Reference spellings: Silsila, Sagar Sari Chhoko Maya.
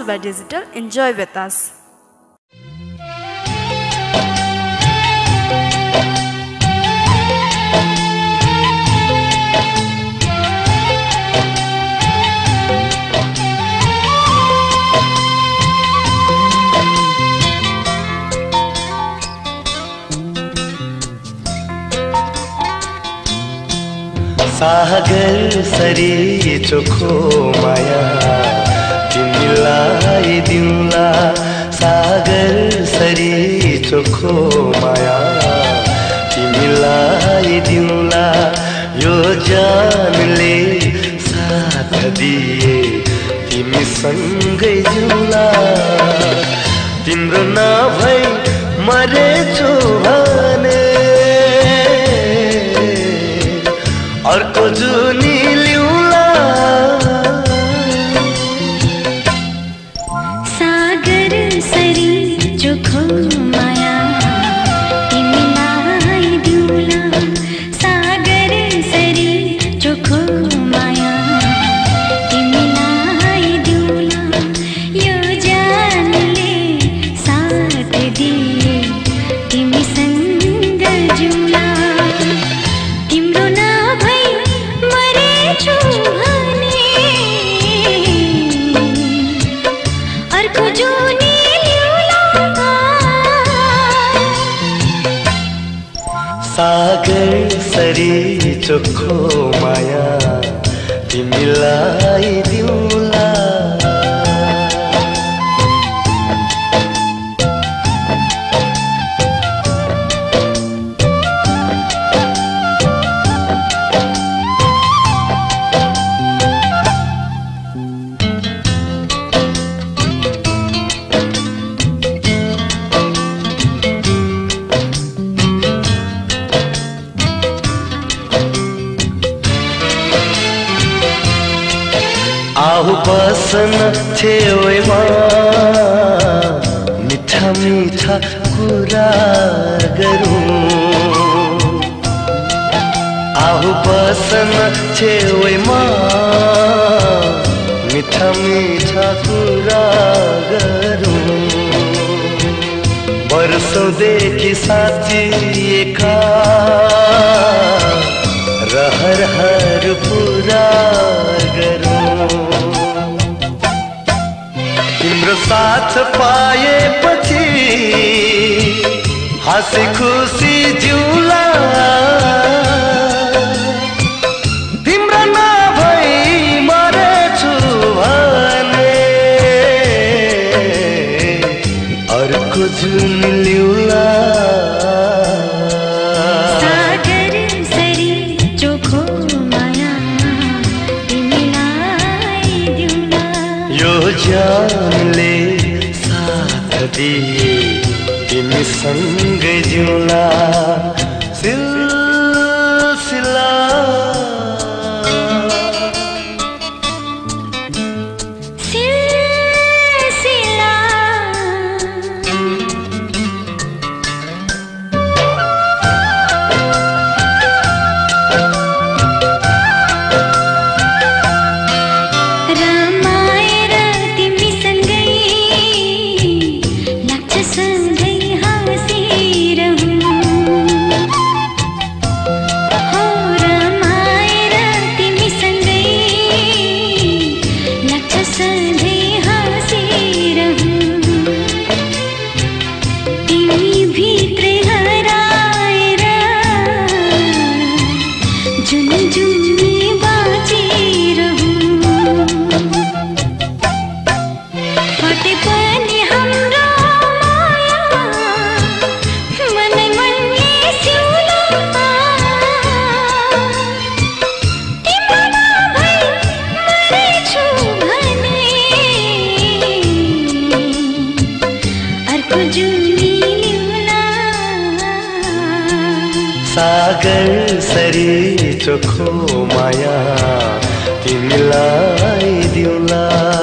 also by digital. Enjoy with us. सागर सरी चोखो माया तिमीलाई दिउँला सागर सरी चोखो माया तिमीलाई दिउँला यो जानले साथ दिए तिमी सँगै जिउँला तिम्रो नभई मरेछु भने अर्को जुनी लिउँला सागर सरी चोखो माया तिमीलाई दिउँला सागर सरी चोखो माया तिमीलाई दिउँला यो जानले साथ दिए तिमी सँग जिउँला तिम्रो सागर सरी चोखो माया तिमीलाई दिउँला आहु बसन छेउमा मिठा मिठा कुरा गरौँ आहु बसन छेउमा मिठा मिठा कुरा गरौँ वर्षौँदेखि साचिएका रहरहरू पुरा गरौँ तिम्रो साथ पाएपछि हाँसी खुसी जिउँला तिम्रो नभई मरेछु भने अर्को जुन लिउँला जानले साथ दिए तिमी सँग जिउँला सिलसिला सिलसिला सागर सरी चोखो माया तिमीलाई दिउँला।